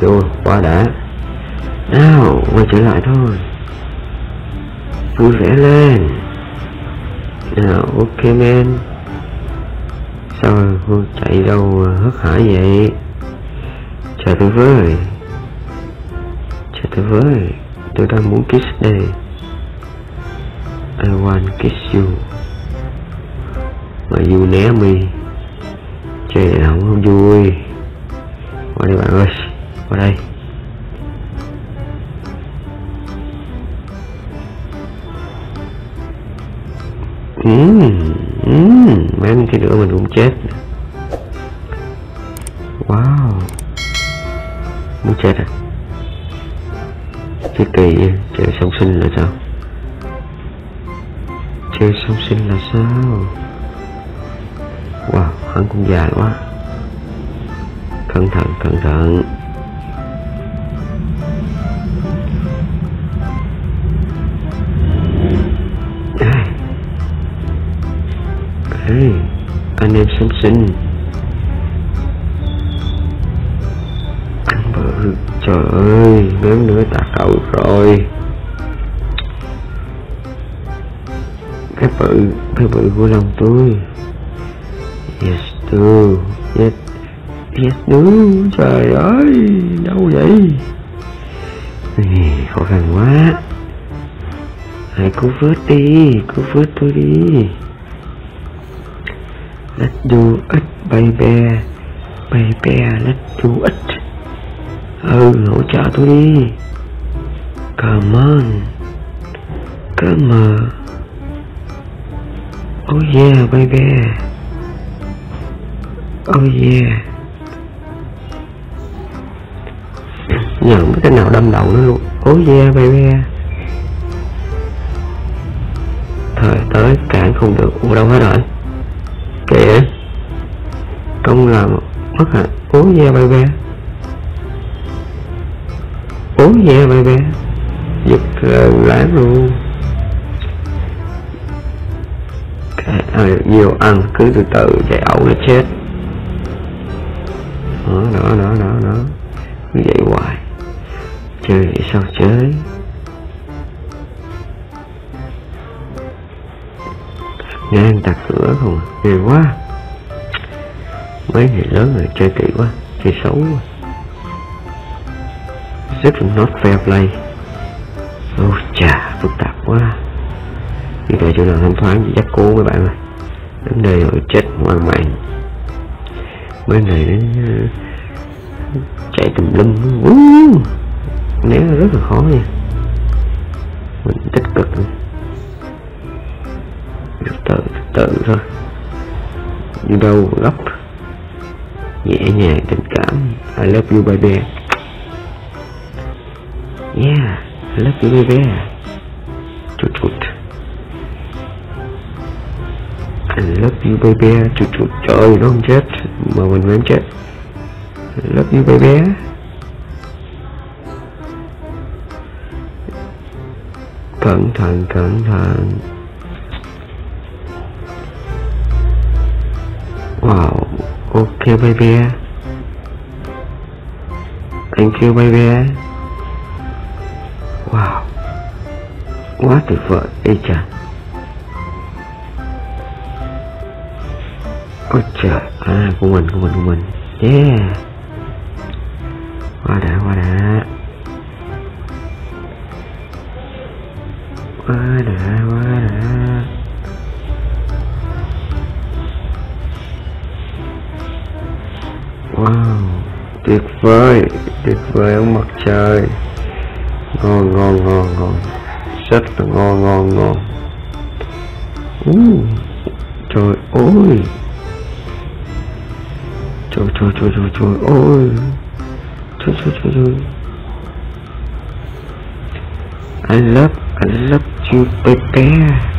Rồi qua đã. Nào quay trở lại thôi, vui vẻ lên nào. Ok men, sao cô chạy đâu hớt hải vậy? Trời tuyệt vời, trời tuyệt vời. Tôi đang muốn kiss đây. I want kiss you mà you né mi. Chơi này không, không vui. Qua đây bạn ơi, qua đây. Mấy cái nữa mình cũng chết. Wow, muốn chết à? Chơi kỳ vậy, chơi song sinh là sao? Chơi song sinh là sao? Wow, hắn cũng già quá. Cẩn thận, cẩn thận. Hey, anh em song sinh. Anh bự, trời ơi, nếu nữa tạt cậu rồi. Cái bự của lòng tôi. Yes do, yes, yes do. Trời ơi, đâu vậy? Khó khăn quá. Hãy cứu vớt đi, cứu vớt tôi đi. Let's do it baby, baby let's do it. Hỗ trợ tôi đi. Come on, come on. Oh yeah baby, oh yeah. Nhận cái nào đâm đầu nó luôn. Oh yeah baby. Thời tới cản không được. Ủa đâu hết rồi kìa, công làm mất hả? Ố da bay bé, ố da bay bé, giật lái luôn. Nhiều ăn cứ từ từ chạy ẩu nó chết. Đó cứ vậy hoài, chơi vậy sao chơi. Ngang tạc cửa không, ghê quá. Mấy người lớn rồi chơi kỹ quá, chơi xấu quá. Rất là not fair play. Oh chà, phức tạp quá. Bây giờ chỗ nào thanh thoáng dắt cố mấy bạn ơi. Đến đây rồi chết ngoan mạng. Mấy này nó chạy tùm lum, né rất là khó nha. Mình tích cực nữa. Tự thôi, đi đâu gấp nhẹ nhàng tình cảm. I love you baby, yeah I love you baby. Chụt chụt, I love you baby. Chụt chụt, trời ơi nó không chết mà mình vẫn chết. I love you baby. Cẩn thận, cẩn thận. Wow, ok baby. Thank you baby. Wow, quá tuyệt vời. Ê chà, ôi trời. À, của mình. Yeah. Qua đã. Wow, tuyệt vời ông mặt trời. Ngon. Rất là ngon. Trời ơi. Trời ơi. Trời. I love you baby.